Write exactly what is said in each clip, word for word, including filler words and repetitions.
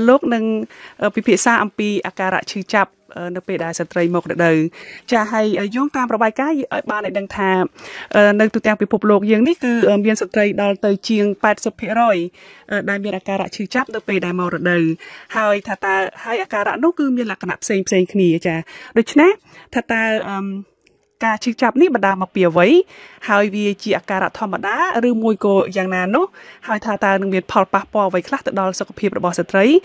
lúc nâng phía xa âm bì à cà rạ chư chạp nâng bề đài sạch rây mộc đặc đời chả hay dương tam bảo bài cá bà này đăng thà nâng tụi tàng phía phục lột dương nít cư miên sạch rây đòi tới chiêng bạch sập phía rồi đài miên à cà rạ chư chạp nâng bề đài màu đặc đời hai thà ta hai à cà rạ nốt cư miên là cản ạp xênh xênh khỉ chả đôi chứ nát thà ta cả chữ chạp ní bà đà mà bìa với hai vì chị à cà rạ thò mà đá rư môi cô giang nà nốt hai thà ta nâng miền phò bà bò với khát đó là sọc hiệp bỏ sạch rấy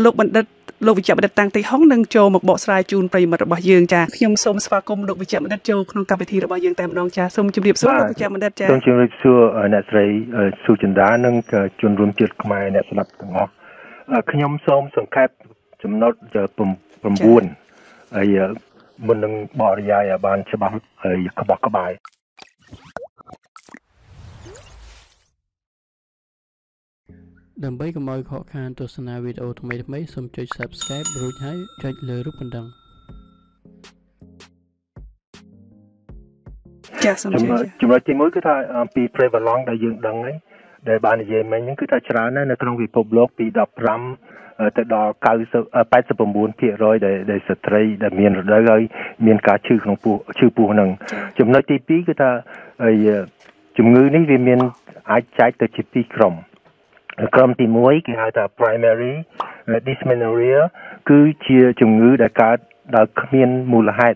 lúc mình đất lúc bị chạm đất tăng tây hóng nâng trâu một bộ sài chun bày mà bỏ dương trà khi ông xôm spa công lúc bị chạm đất trâu không cầm thì bỏ dương tạm đong trà xôm chim điệp xuống lúc bị chạm đất trà trong trường lịch xưa ở nét rấy xu chân đá nâng chun rôm chật mai nét sập tầng ngõ khi ông xôm sừng khép chấm nốt giờ bầm bầm buồn mình đừng bỏ ra ở bàn cho bạn ở các bậc các bài. Đừng bấy cái mọi khó khăn tôi sẽ làm video tụi mình mấy xong chơi subscribe rồi hãy chơi lừa rút mình đằng. Chúng ta chỉ mới cái thay pi prevalent đại dương đằng ấy để bàn về mấy những cái thay trả này là trong việc public blog bị đập ram. Từ đó cao sự bắt sự bùng bùng phía rồi để để sự thấy để miền rồi đấy miền cá chư không phù chư phù năng chúng nói tiếp cái ta chúng ngư này về miền ai trái từ chữ pi krom krom thì muối cái hai ta primary dysmenorrhea cứ chia chúng ngư đã cá đã miền mù là hai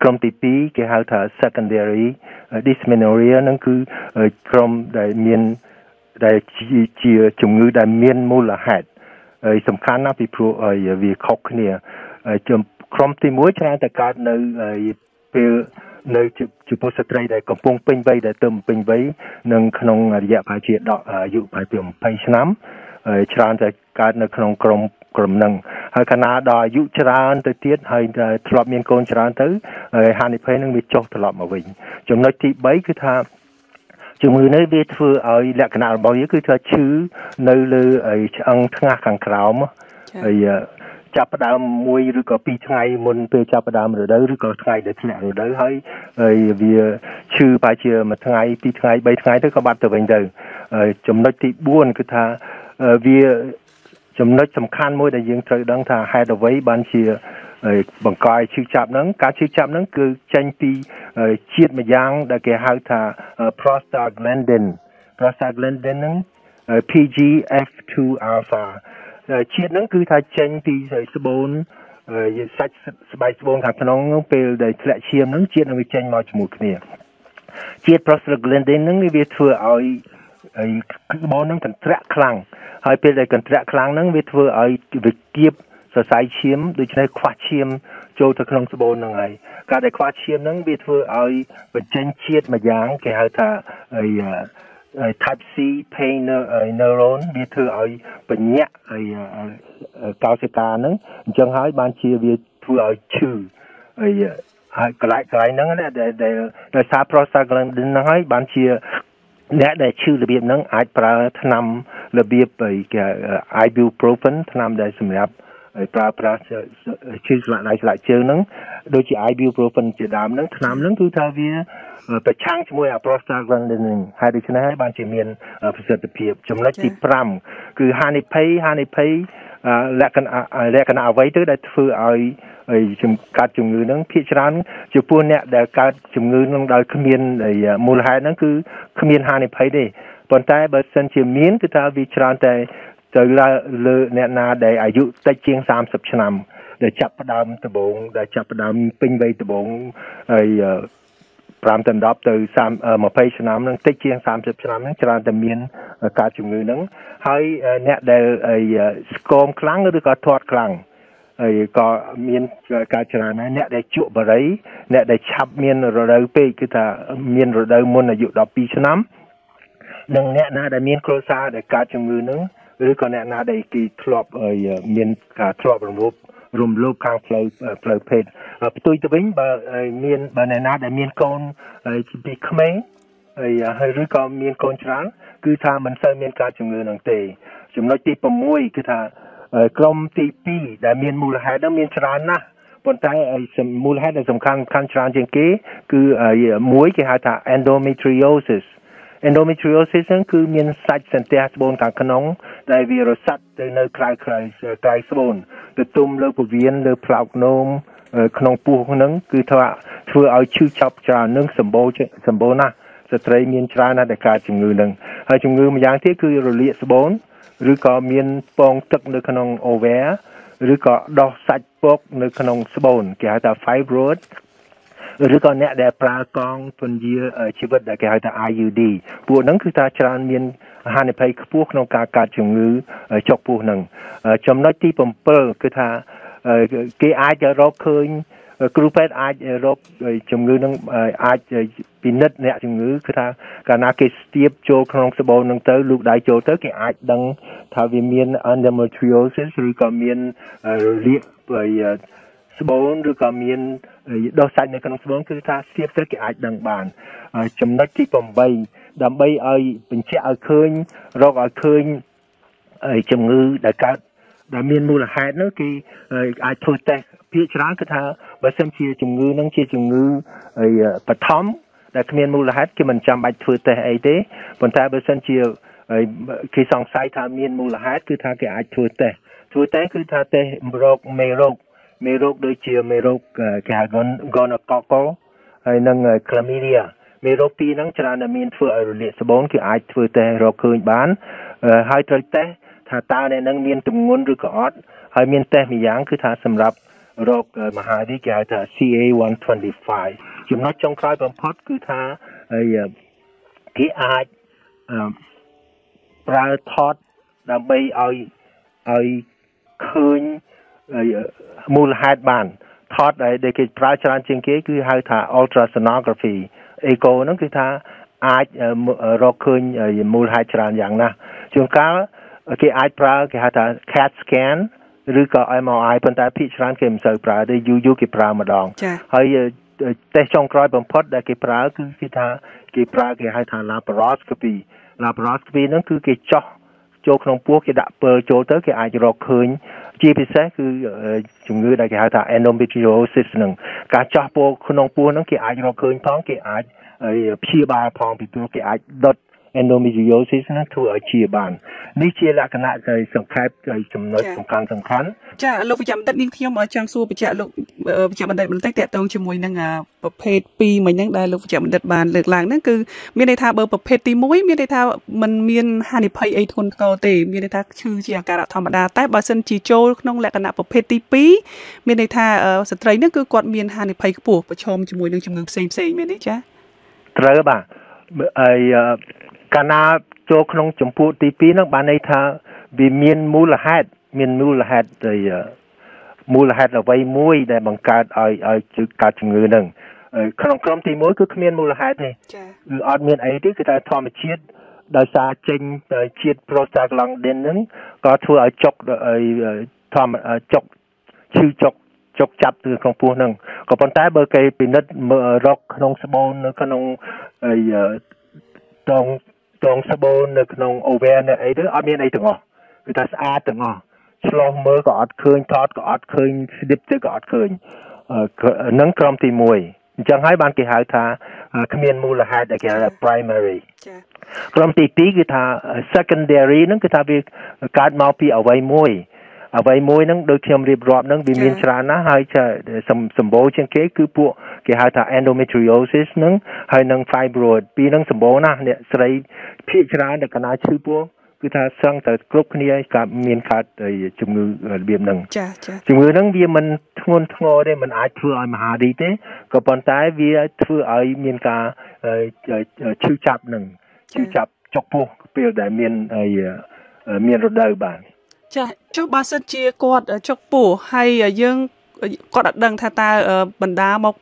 krom thì pi cái hai ta secondary dysmenorrhea nó cứ krom đại miền đại chia chúng ngư đại miền mù là hai sầm khăn á bị pro vì khóc nè, chấm krom thì muối cho nên ta cắt nơi nơi chụp chụp bức sợi dây để cầm bông pin bay để tầm pin bay nâng khung dẹp bài chuyện đó dụ bài biểu bài năm, cho nên ta cắt nơi khung krom krom nâng hay Canada đòi dụ cho nên tới tiết hay thọp miền côn cho nên tới hai nước phải nâng bị chốt thọp mà mình chúng nói thì bấy cứ tha chúng người nơi biết vừa ở lại cái nào bao nhiêu cứ cho chứ nơi lư ở ăn ngà càng khảo mà chạp đam mui rồi có pi ngày môn pe chạp đam rồi đấy rồi có ngày để nhẹ rồi đấy hơi vì chư bài chừa mà ngày pi ngày bảy ngày tới có bạn từ bình thường chúng nói thì buồn cứ tha vì chúng nói tầm khan môi đại dương trời đang thà hai đầu với ban chừa bằng coi chữ chạm nắng cá chữ chạm nắng cứ tranh pi chiết mà giang đã cái hai thà prostaglandin prostaglandin nắng pgf2 alpha chiết nắng cứ thà tranh pi rồi sbon rồi sạch bài sbon thằng thằng nó pel để lại chiêm nắng chiết nó bị tranh màu chụp kia chiết prostaglandin nắng bị thừa ở sbon nắng thành trạ khlang hai pel để cần trạ khlang nắng bị thừa ở việc kiếp sở sai chiếm đối với khóa chiếm châu thực không số bốn này cả đại khóa chiếm nắng biệt vừa ai và tranh chiết mà dáng cái hai ta type C pain neuron biệt thừa ai bệnh nhẹ cao sẽ ta nắng chẳng hỏi ban chia biệt vừa ai trừ cái lại cái nắng này để để để sa prostaglandin đến nói ban chia nè để chư là biệt nắng ai pra năm là biệt về cái ibuprofen năm để sử dụng pra pra chư lại lại lại chư nắng đôi chị ibuprofen chị đám nắng nam nắng cứ thao vía và trang cho môi à prostaglandin hai đứa chân hai ban chị miền phải sửa tập hiệp trong đó chị pram cứ hai này pay hai này pay lẹ cần lẹ cần áo váy tới đây phơi ơi chùm cá chùm ngư nắng phía trên chụp buôn nè để cá chùm ngư nắng đòi khâm miền để mùa hè nắng cứ khâm miền hai này pay đi còn tại bờ sân chị miền cứ thao vía trên tại từ là lừa nè na để ai dụ tay chiên sam sập năm để chập đam từ bốn để chập đam pin bay từ bốn rồi làm từ đó từ sam mà pay năm nâng tay chiên sam sập năm nâng tràn từ miền cả chủng người nâng hay nè để scom clang được có thoát clang có miền cả tràn này nè để trụ vào đấy nè để chập miền rồi đâu pay cứ thà miền rồi đâu muốn là dụ đó pi năm nâng nè na để miền crossa để cả chủng người nâng rồi còn nè na đây kỳ thọp ở miền cả thọp rồng lốp rồng lốp càng phơi phơi phết tôi tôi bính bà miền bà nè na đây miền con bị khmé rồi còn miền con trắng cứ tha mình xây miền cá chủng người nàng tề chúng nói tì bầm môi cứ tha công tì pi đây miền mù là hai đó miền trắng na còn tại mù là hai là sầm khăn khăn trắng trên kế cứ muối cái hai thà endometriosis endometriosis គឺមានសាច់សន្ទះស្បូនខាងក្នុងដែលវារស័ព្ទទៅនៅក្រៅក្រៅស្បូនទៅទំលើពវៀនលើផ្លោកនោមក្នុង fibroid ឬក៏អ្នកដែលប្រើកងពន្យាជីវិតដែលគេហៅថា i u d ពួកហ្នឹងគឺថាច្រើនមានហានិភ័យខ្ពស់ក្នុងការកើតជំងឺចុកពោះហ្នឹង endometriosis ឬក៏មាន ស្បូនឬក៏មានដុសសាច់នៅក្នុងស្បូនគឺថាស្ទាបទៅគេអាចដឹងបានចំណុចទី មេរោគដូចជាមេរោគគេហៅ C A one twenty-five ចំណុចចុងក្រោយបំផុតគឺថាគេអាចប្រើថតដើម្បីឲ្យឲ្យឃើញ មូលហេតុបានថតដែលគេប្រើច្រើនជាងគេគឺហៅថា ultrasonography echo ហ្នឹងគឺថាអាចរកឃើញមូលហេតុច្រើនយ៉ាងណាជួនកាលគេអាចប្រើគេហៅថា cat scan ឬក៏ M R I ប៉ុន្តែភាគច្រើនគេមិនសូវប្រើទេយូរយូរគេប្រើម្ដងហើយតេស្តចុងក្រោយបំផុតដែលគេប្រើគឺគេថាគេប្រើគេហៅថា laparoscopy laparoscopy ហ្នឹងគឺគេចោះ ចូលក្នុងពោះគេដាក់ពិលចូលទៅគេអាចរកឃើញជាពិសេសគឺជំងឺដែលគេហៅថា endometriosis ហ្នឹងការចោះពោះក្នុងពោះហ្នឹងគេអាចរកឃើញផងគេអាចព្យាបាលផងពីព្រោះគេអាចដុត endometriosis ហ្នឹងធ្វើឲ្យជាបាននេះជាលក្ខណៈសំខាន់ចាឥឡូវខ្ញុំតែនាងខ្ញុំមកចង់សួរបញ្ជាក់លោកបញ្ជាក់បណ្ឌិតបន្តិចតើតើងជាមួយនឹងប្រភេद កាលណាចូលក្នុងចម្ពោះទី ពីរ ហ្នឹងបានន័យថាវាមានមូលហេតុមានមូលហេតុមូលហេតុអ្វីមួយដែលបង្កើតឲ្យឲ្យកើតជំងឺហ្នឹងក្នុងក្រុមទី ចុកចាប់ទៅក្នុងពោះហ្នឹងក៏ប៉ុន្តែបើគេពិនិត្យរកក្នុងស្បូននៅក្នុង ក្នុងអូវែនអីទៅអត់មានអីទាំងអស់គឺថាស្អាតទាំងអស់ឆ្លោះមើលក៏អត់ឃើញថតក៏អត់ឃើញស្លៀបទៅក៏អត់ឃើញហ្នឹងក្រុមទី one អញ្ចឹងហើយបានគេហៅថាគ្មានមូលហេតុដែលគេហៅថា primary ក្រុមទី two គឺថា secondary ហ្នឹងគឺថាវាកើតមកពីអ្វីមួយអ្វីមួយហ្នឹងដូចខ្ញុំរៀបរាប់ហ្នឹងវាមានច្រើនណាស់ហើយសម្បូរជាងគេគឺពួក គេហៅថា endometriosis ហ្នឹងហើយនិង fibroid ពីរហ្នឹងសម្បូរណាស់អ្នកស្រីភាគច្រើនតែកណាឈឺពោះគឺថាសឹងតែគ្រប់គ្នា គាត់ដឹងថាតើបណ្ដាមក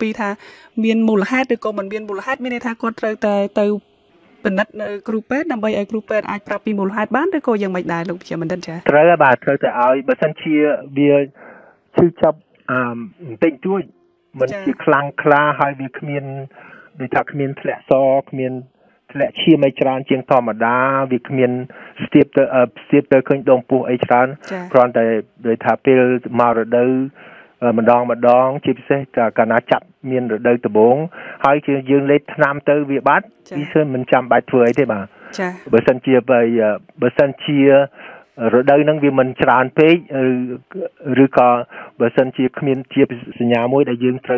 ពីថាមានមូលហេតុឬក៏មិនមានមូលហេតុមានន័យថាគាត់ត្រូវតែទៅពិនិត្យគ្រូពេទ្យដើម្បីឲ្យគ្រូពេទ្យអាចប្រាប់ពីមូលហេតុបានឬក៏យ៉ាងម៉េចដែរលោកជាបណ្ឌិតចា៎ត្រូវបាទត្រូវតែឲ្យបើសិនជាវាឈឺចាប់អមតិចតួចមិនជាខ្លាំងខ្លាហើយវាគ្មានដូចថាគ្មានធ្លាក់សគ្មានធ្លាក់ឈាមអីច្រើនជាងធម្មតាវាគ្មានស្ទាបទៅស្ទាបទៅឃើញដងពោះអីច្រើនគ្រាន់តែដោយថាពេលមករដូវ mình đòn mình đòn chip xe cả ná chặt miền rồi đây từ bốn hai chứ dương lấy nam tư vị bát đi sơn mình chăm bài thuế thế mà bữa sân chia về bữa sân chia rồi đây năng vì mình tràn phê rồi cả bữa sân chia miền chia nhà mỗi đại dương từ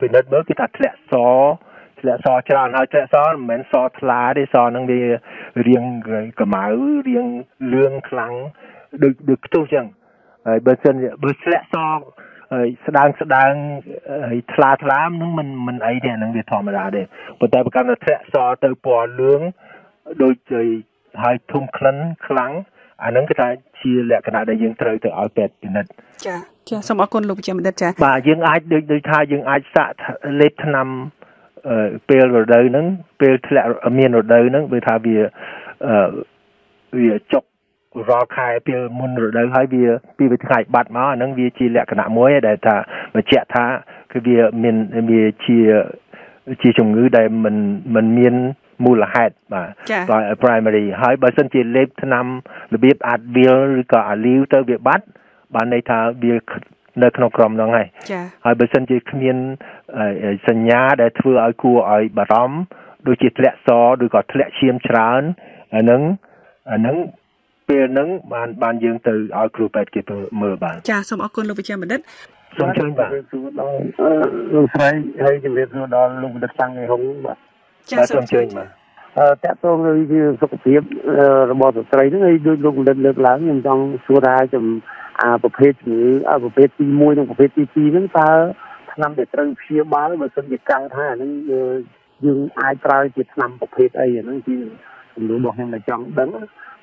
bên đất mới cái ta lẽ xó lẽ xó tràn hai lẽ xó mình xó lá để xó năng vì riêng cái máu riêng lương kháng được được tu chẳng bớt sân bớt lẽ so đang đang thà thà nhưng mình mình ấy thì năng việc thò mà ra để bớt tại bậc lẽ so từ bỏ lướng đôi trời hai thung khấn kháng anh nâng cái ta chia lẽ cái đại dương trời từ ao bẹt bình đất. Chà, chà, xong ở con lục chạm đất chà. Bà dương ai đôi đôi thay dương ai sạ lết năm pel rồi đời nâng pel lẽ miền rồi đời nâng bữa thay về về chọc rõ khai bìa môn rồi đấy hay bìa bìa ngày bạt máu nâng bìa chỉ lẽ cái nạm muối để ta mà chẹt thá cái bìa miền bìa chỉ chỉ trồng ngữ đây mình mình miền mù là hạt mà rồi primary hay bà sân chỉ lép năm là bìa ạt bìa cả liu tới bìa bát bạn này thà bìa nơi khôn crom đó ngay hay bà sân chỉ miền sân nhà để thưa ở cua ở bà rắm đôi chỉ lẽ so đôi có lẽ chiêm trán nâng nâng bên nắng bàn bàn dương từ ở group bẹt kịp mờ bàn. Cha xong ở con lục cha mình đất. Xong chơi bà. Lúc này hay cái việc đó lục đất sang ngày hôm mà. Cha xong chơi mà. Tại tôi như sốc tiếp bỏ sốc trái nó hay đôi lục đất lục láng nhưng trong số ra chấm à bộ phết như à bộ phết ti môi trong bộ phết ti ti nó ta năm để trăng phía bá mà sân dịch căng thà nó dương ai trai chỉ năm bộ phết ấy nó chỉ lũ bọn em là chọn đấng.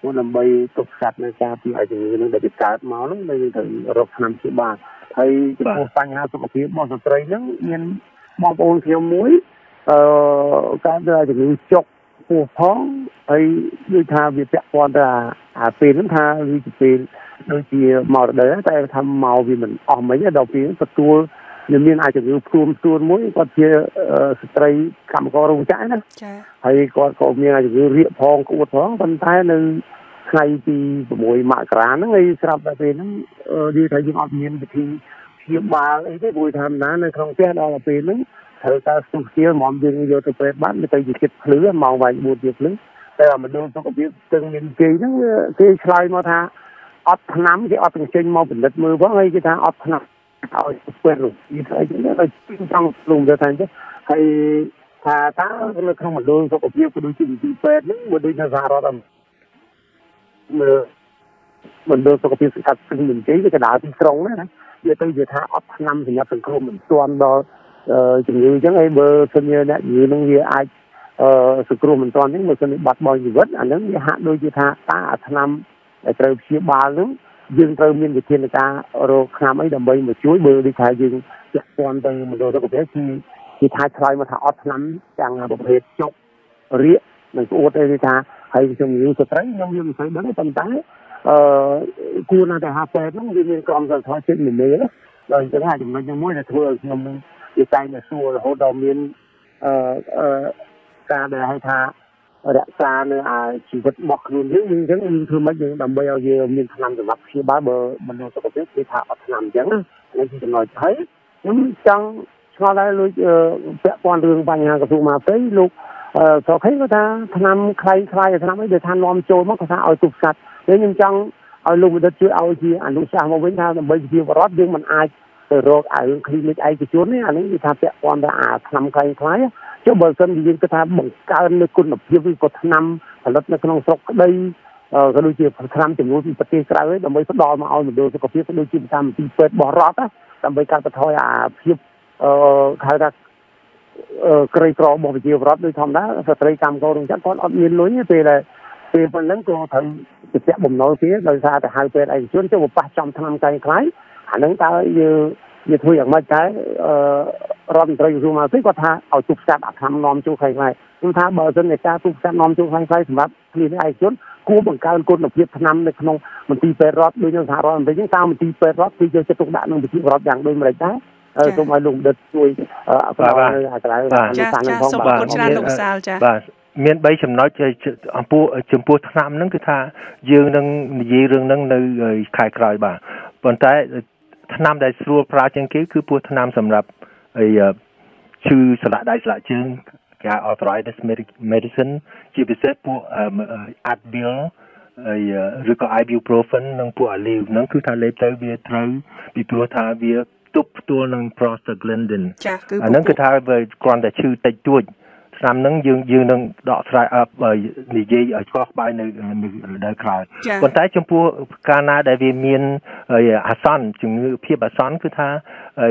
Một lần bay tục sạt nơi xa thì phải chừng như là bị cát máu lắm bây giờ rộp nằm chị bà thấy cái cô xanh ha tụi một phía bọn sợi lắm yên mong ôn thiếu muối cát ra chừng như chọc phù phóng thấy đôi tha việc vẹn con ra à tiền lắm tha vì tiền đôi chị màu đấy tại thăm màu vì mình ở mấy cái đầu phía sạch chua nhưng miền ai chừng như phun tuôn muối còn kia sợi cầm co rung trái nữa thấy còn còn miền ai chừng như rượu phong cũng phóng vân tay nên ngày thì mỗi mạ cá nó ngay sập ra về nó đi thấy những ông miền thì kiếm bà ấy cái buổi tham ná này không biết đâu là về nó thời ta sung kia mỏm đường vô từ về bán người ta chỉ kịp lứa màu vàng buồn việc lứa đây là mình đôi tôi có biết từng miền kia nó kia xoay mà tha ọt nắm cái ọt trên màu bình đất mưa vắng ấy cái tha ọt nắm ở quê rồi thì thấy cái là trong lùng ra thành chứ hay thà tá nó không mà đôi tôi có biết cái đôi chừng bị về nó một đôi nhà già đó tầm mình đưa số copy sạch sinh mình cái cái đá thì trống đấy này, tôi vừa thả up năm thì nhập thành công mình toàn đó chừng như chẳng ai bơ sinh như này như nó như ai sụt cơm mình toàn những mà sinh bật bao nhiêu vết anh ấy hạ đôi vừa thả ta năm trời chia ba lớn dương trời miền Việt thiên người ta rồi làm ấy đầm bơi mà chuối bơ đi thay dương toàn từ mình đưa số copy thì thì thay thay mà thả up năm chẳng là một hết chốc riết mình cứ ôt đây đi thả hay trong những sự thấy trong những sự đấy tầm tái cua là tại hà phê nó như như con rồi thôi chuyện mình đấy rồi thứ hai chúng nó như mỗi là thừa nhưng cái tay mà xua là hỗ đầu miên ca để hay tha đã xa nữa à chỉ vật bọc luôn những những những thứ mấy những đầm bây giờ miên làm từ mặt khi bá bờ mình đâu có biết đi thả làm chẳng nên chúng nói thấy những trong sau đây luôn vẽ con đường vàng nhà của mà tới lúc sau khi người ta tham khai khai người ta mới được tham lom trôi mất người ta ở tục sạch thế nhưng trong ở luôn người ta chưa ao gì anh lúc sao mà với ta bây giờ vào rót nhưng mình ai từ rồi ai khi mình ai cái chốn ấy anh ấy tham sẽ còn là à tham khai khai chứ bờ sân thì những cái tham bằng cao lên côn lập riêng với cột tham ở đất nó không sọc đây cái đôi chiều tham chừng ngôi thì bật cái ấy làm mấy phát đo mà ao mình đôi có phía cái đôi chiều tham thì phết bỏ rót á làm mấy cái bật thôi à phía khai ra cây cỏ một chiều rót đôi thòng đá sợi dây cam câu đồng chắc con ấp miên lối như thế là về phần lớn cô thằng sẽ bùng nổ phía đời xa thì hai bên anh xuống cho một ba trăm tham cây khái anh đứng ta như như thôi chẳng mấy cái rót dây dù mà thấy có tha ở trục sạt ở tham nom châu khai khai chúng ta bờ dân này ta trục sạt nom châu khai khai thì mà thì anh xuống cua bằng cao côn độc việt năm này không mình tì về rót đôi nhau thả rót với chúng ta mình tì về rót thì giờ sẽ trục đạn mình bị rót dạng đôi mấy cái tôi mà lùng đứt đuôi à bà bà cha cha số bà con cha lùng sao cha bà miền Bắc chúng nói chơi ông phu chúng phu tham năng cái tha dương năng gì rừng năng nơi khai cày bà còn tại tham đại sưu phá chân kế cứ buộc tham sầm lập chư sờ lại đại sờ chân cả arthritis medicine chỉ biết xếp buộc Advil rồi có ibuprofen năng buộc liều năng cứ thay lấy tới việc thở bị buộc thay việc tụt tua năng prostaglandin năng cứ thay về còn để chư tịch tuổi làm năng dương dương năng đọ trái ấp bởi vì gì ở các bãi nơi nơi cài còn tại trong phố Canada đại viên miền ở Asan chúng như phía Asan cứ tha ở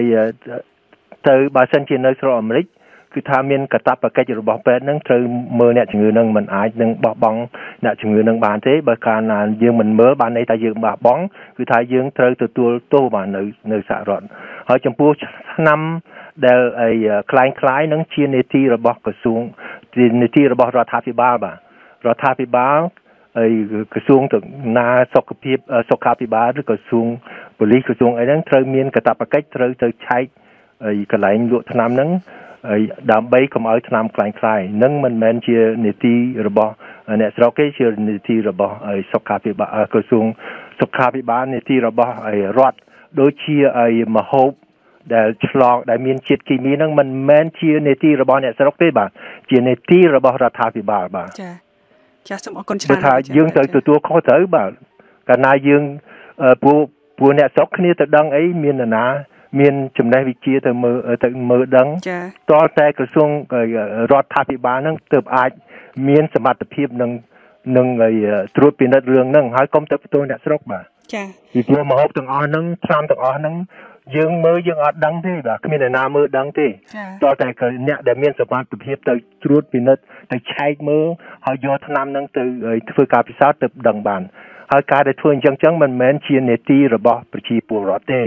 từ bà sân trên nơi Sro Amerik cứ tha miền cả tập và cái chỗ bảo vệ năng từ mơ nè chúng người năng mình ai năng bảo bóng nè chúng người năng bàn thế bởi Canada dương mình mơ bàn ấy ta dương bảo bóng cứ tha dương từ từ tua tô bàn nơi nơi xã rồi ở trong phố năm đều ấy cai cai năng chia nền tì ra bóc cửa xuống nền tì ra bóc ra tháp ba bà ra tháp ba ấy cửa xuống từ na sọc phi sọc tháp ba rồi cửa xuống bồi lý cửa xuống ấy năng trời miền cả tập cách trời trời cháy ấy cái lạnh lụa tham năng ấy đám bấy không ở tham cai cai năng mình men chia nền tì ra bóc nè sau cái chia nền tì ra bóc ấy sọc tháp ba cửa xuống sọc tháp ba nền tì ra bóc ấy rót đối chia ấy mà hộp để lo để miền triệt kỳ miền năng mình men chia nền tì ra bao nè sau đó bà chia nền tì ra bao ra tháp bà bà để thà dương tới từ tua khó tới bà cả na dương bu bu nè sau khi từ đăng ấy miền là ná miền chấm đây bị chia từ mờ từ mờ đăng to xe cửa xuống rót tháp bà năng từ ai miền sầm mặt thiệp năng năng người trôi biển đất đường năng hai công tới tôi nè sau đó bà vì tua mà học từng ao năng tham từng ao năng dương mới dương ở đăng thế bà cái miền Nam mới đăng thế, cho tại cái nhà để miền Sài Gòn tập hiệp tới chuột pin đất, tới chạy mới họ do Nam năng từ phơi cà phê tập đồng bàn, họ cả để thuê chẳng chẳng mình men chia nền tì rồi bỏ, bị chi bù rót thế,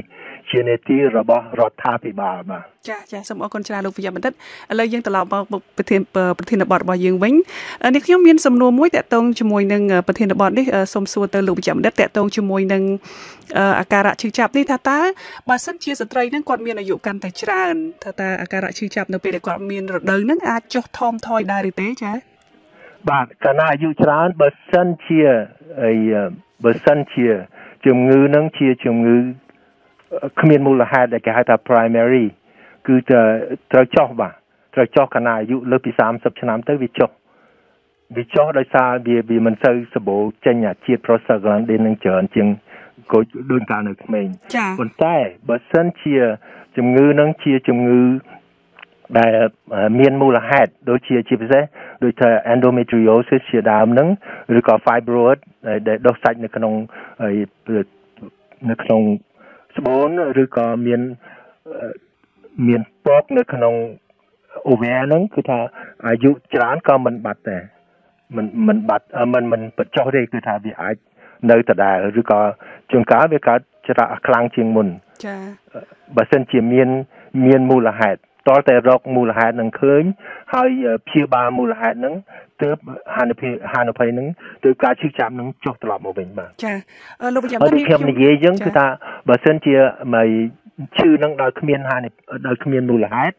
chia nền tì rồi bỏ rót tháp thì bà mà. Chà chà, xong ông con trai lục bây giờ mình đất, lời dương từ lào bảo bật thiên bật thiên bọt bảo dương vĩnh, nếu khi ông miền sầm nô muối tẹt tông chum môi nâng bật thiên bọt đấy, xong xuôi từ lục bây giờ mình đất tẹt tông chum môi nâng à cà rạ chư chạp đi thà ta, bà sân chia sợi dây nâng quạt miên ở dụ can tài tràn thà ta à cà rạ chư chạp nó bị để quạt miên rồi đời nâng à cho thom thoi đa đi tế chả. Bà cả na dụ tràn bà sân chia, bà sân chia chum ngư nâng chia chum ngư, không miên mù là hai đại cái hai ta primary. Cứ trời cho bà, trời cho cả na dụ lớp bị sám sập chân nám tới bị cho, bị cho đời xa vì vì mình sơ sơ bộ chân nhà chia prostaglandin đến nâng chờ chừng có đơn ca được mình còn tại bớt sân chia chùm ngư nâng chia chùm ngư đại miên mù là hạt đối chia chia với thế đối thời endometriosis chia đàm nâng rồi có fibroid để đốt sạch được trong được trong bốn rồi có miên miên bóc được trong ovarian nâng cứ thà à dụ chán có mình bật này mình mình bật mình mình bật cho đây cứ thà bị ai nơi tờ đài rồi có chúng cá với cá chả khang chiên mùn, bà sân chỉ miên miên mù là hạt, to tè rọc mù là hạt nâng khơi, hơi phía ba mù là hạt nâng, từ hàn phê hàn phê nâng, từ cá chích chạm nâng chọc lọt một bình mà. Ở đây khi mình dễ dưng thì ta bà sân chỉ mày chư nâng đòi miên hàn đòi miên mù là hạt,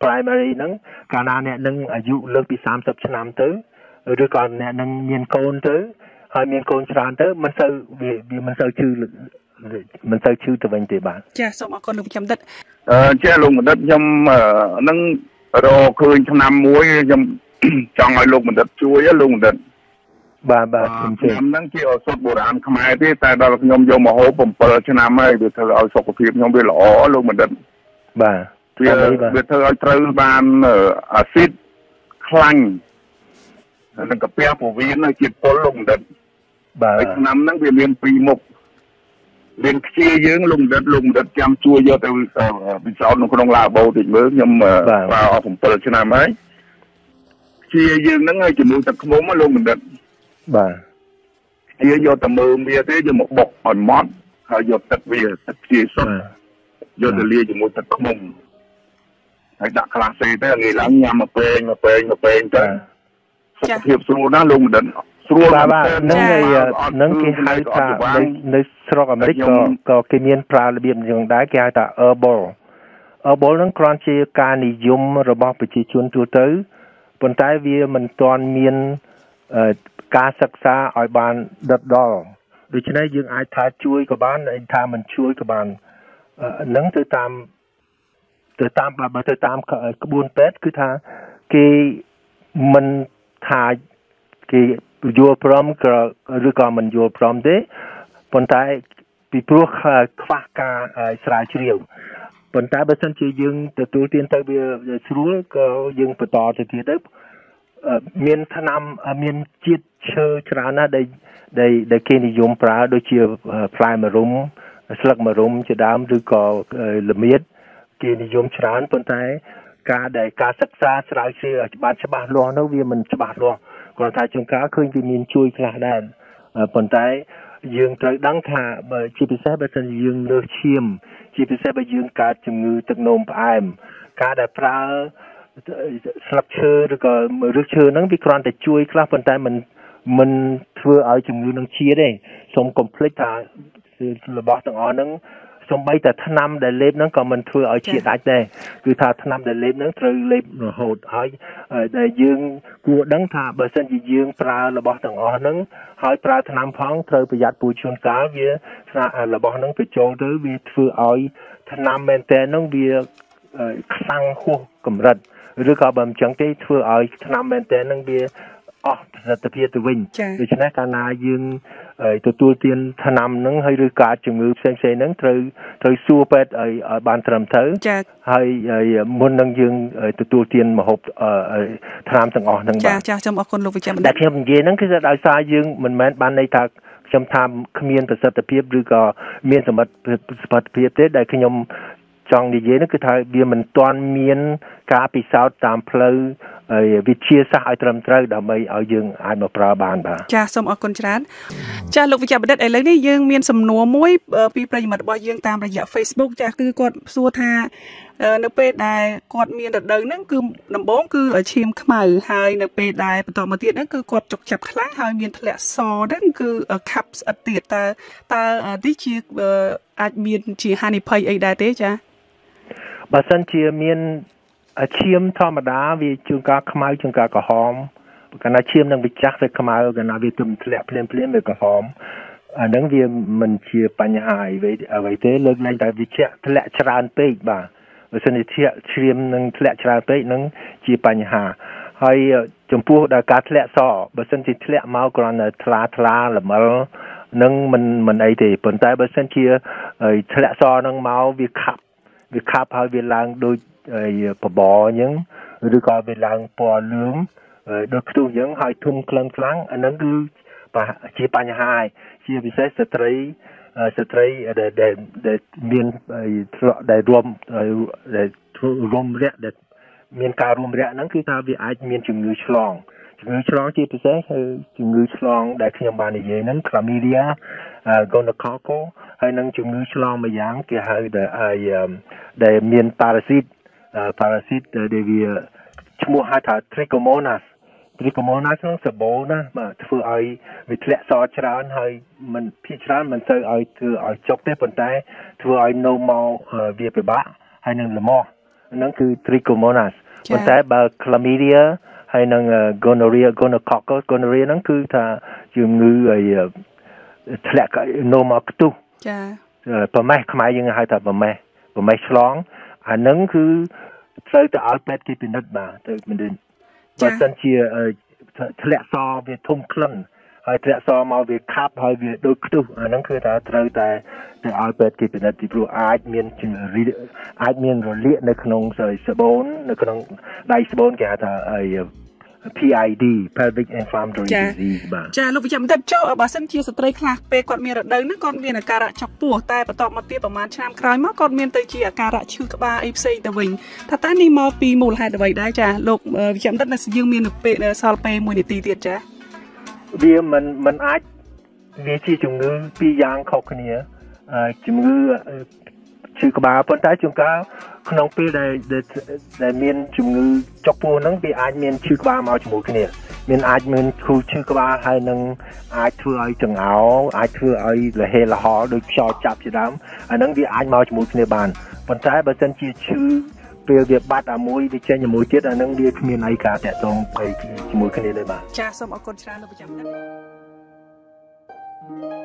primary nâng, cả na nè nâng ở dụ lớp bị sám sập chân nam tới, rồi còn nè nâng miên côn tới. Hai miền cồn tràn tới mình sơ vì vì mình sơ chư mình sơ chư từ bên tây bắc. Cha xong mà con lục chấm đất. Cha lục đất chấm nâng rô khơi chấm nam muối chấm chọn lại lục đất chuối lục đất. Bà bà. Chấm nâng kia ở sốt bồ đàm không ai thế tại đó nhom vô mà hố bầm bờ chấm nam ấy được thợ ở sốt của phim nhom bị lỏ lục đất. Bà. Được thợ ở trâu ban acid khang nâng cà phê phổ biến là chìm tốn lục đất. Bà năm nắng về miền Pì Mục, miền kia dưới lùng đất lùng đất chăm chua do từ vì sao nó không là bầu thì mới nhưng mà vào phòng tờ trên làm ấy kia dưới nắng hơi chỉ muốn tập không muốn mà lùng đất. Bà kia do tầm mưa mía thế do một bọc hỏi món họ do tập về tập kia xuất do từ lia chỉ muốn tập không muốn hãy đặt class thế là người lắng nhầm mà phen mà phen mà phen thế hiệp số nó lùng đất. Bà bà, nâng cái hai ta, nơi Sro Amerik có cái miền Pra là biếm dùng đáy cái hai ta herbal. Herbal nâng còn chế ca nì dùm rồi bỏ bởi chế chuẩn trụ tới. Còn tại vì mình toàn miền ca sắc xa ở bàn đất đỏ. Vì thế này, dương ai thả chuối của bạn, anh thả mình chuối của bạn. nâng từ tam từ tam và từ tam cái buôn pet cứ thà cái mình thà cái vô prom cái rồi còn mình vô prom đấy còn tại bị buộc khóa cả sài chiều còn tại bên sân chơi dừng từ tuổi tiền tới giờ xuống cái dừng phải to từ tiền đấy miền Thanh Nam miền chiết chơi trà na đây đây đây kia thì dùng phá đôi chia phai mà rung sặc mà rung chơi đám rồi có làm miết kia thì dùng trà na còn tại cá đây cá sắc xa sài chiều bán chả bán lo nó vì mình chả bán lo còn tại chúng cá khơi thì miền chui là đây còn tại dương trời đắng thả bởi chi phí xe bởi sân dương nơ chiêm chi phí xe bởi dương cá chùm ngư tức nôm bà em cá đã phá sạp chơ rồi có mở rước chơ nắng vì còn để chui khá phần tay mình mình thưa ở chùm ngư nâng chia đây xong complete thả bỏ tầng ổ nâng xong bây giờ tháng năm để lếp nâng còn mình thưa ở chia đạch đây cứ thả tháng năm để lếp nâng trời lếp hột hỏi để dương của đắng thả bởi sân dương phá là bỏ tầng ổ nâng hỏi bà thân nam phong thơ bà giặt bùi chôn cá về là bọn nóng phải chôn tới vì thưa oi thân nam mẹn tên nóng vì khăn khô cầm rật rồi có bầm chẳng cái thưa oi thân nam mẹn tên nóng vì ơ thật tập hiệt từ Vinh vì chẳng nét là dương tụi tôi tiên thân nam nóng hơi rư cá chừng ngư xem xe nóng thơ xua bết ở bàn trầm thớ hay muốn nâng dương tụi tôi tiên mà hộp thân nam tầng ỏ nâng bà đặc biệt mình dễ nóng cái giật áo xa dương mình mẹn bàn này thật trong tham miên thật tập hiệp rồi có miên thật tập hiệp thế đại khi nhóm trong đi dễ nó cứ thay vì mình toàn miên cá bị sao tam pleu vì chia xa hai trầm trâu đã mấy ở dương ai mà phá bàn bà cha xong ở con trán cha lục với cha bật đất ấy lấy đi dương miên sầm núa mũi bị bây mặt bao dương tam là dạ Facebook cha cứ con xua tha np đài con miên đợt đời nó cứ nằm bốn cứ ở chim màu hai np đài tỏ mà tiện nó cứ quạt chọc chập khá hai miên thật lẹ so đó cứ ở khắp ở tiệt ta ta đi chia admin chỉ hai nị pay ấy đài tế cha bà sân chia miên chiêm thọ mà đá vì chúng ta khăm ai chúng ta có hóm cái na chiêm đang bị chắc về khăm ai cái na về tụm lẹ plem plem về có hóm à đang vì mình chia bánh hài về về thế lớn lên tại vì chia lẹ tràn tê bà ở sân chia chiêm đang lẹ tràn tê đang chia bánh hà hay chúng phu đã cắt lẹ sọ ở sân chia lẹ máu còn là thla thla là máu đang mình mình ấy thì phần tay ở sân chia lẹ sọ đang máu vì khập vì khập hay vì lang đôi bà bò những rồi có về làng bò lướng được tu những hai thung clang clang anh nắng cứ và chỉ bàn hai chỉ vì thế sẽ thấy sẽ thấy để để để miền để rôm để rôm rẽ để miền cà rôm rẽ nắng cứ ta vì ai miền chừng người Song chừng người Song chỉ vì thế chừng người Song đại khi bàn này về nắng Camilla còn được khó cố hay nắng chừng người Song mà dám kia hay để để miền Parasit Parasit để vì mua hai thằng Trichomonas Trichomonas nó sẽ bố na mà thưa ai vì lẽ so chán hay mình phi chán mình sợ ai thưa ai chọc tới phần tay thưa ai nâu màu về về bã hay nâng là mò nó cứ Trichomonas phần tay bà Chlamydia hay nâng gonorrhea gonococcus gonorrhea nó cứ thà chừng ngư rồi lẽ cái nâu màu tu bà mẹ khai nhưng hai thằng bà mẹ bà mẹ slong anh nâng cứ tới từ áo pet cái pin đất bà tới mình đến và sân chia lẹ so về thung clang hay lẹ so màu về khắp hay về đôi tu anh nâng cứ ta tới tại từ áo pet cái pin đất thì pro ai miền chừng ai miền rồi liệt nơi khung trời bốn nơi khung đại bốn cái ta pê i đê pelvic inflammatory disease ចាចាលោកវិជ្ជបណ្ឌិតចូលបើសិនជាស្ត្រីខ្លះពេលគាត់មានរដូវហ្នឹងគាត់មានអាការៈចុកពោះតែបន្ទាប់មកទៀតប្រហែលឆ្នាំក្រោយមកគាត់មានទៅជាអាការៈឈឺក្បាលអីផ្សេងទៅវិញថាតើនេះមកពីមូលហេតុអ្វីដែរចាលោកវិជ្ជបណ្ឌិត Không biết đây để miền chủng ngư chọc phù nắng bị ai miền chư ba màu chủng cái này miền ai miền khu chư ba hay nâng ai thưa ai chừng áo ai thưa ai là hay là họ được cho chạp gì lắm anh nâng bị ai màu chủng cái này bàn còn trái bản thân chỉ chữ về việc bắt à mũi đi chơi nhà mũi chết anh nâng đi miền ai cả để trong cái chủng cái này đây mà cha xong ở con cha nó phải chậm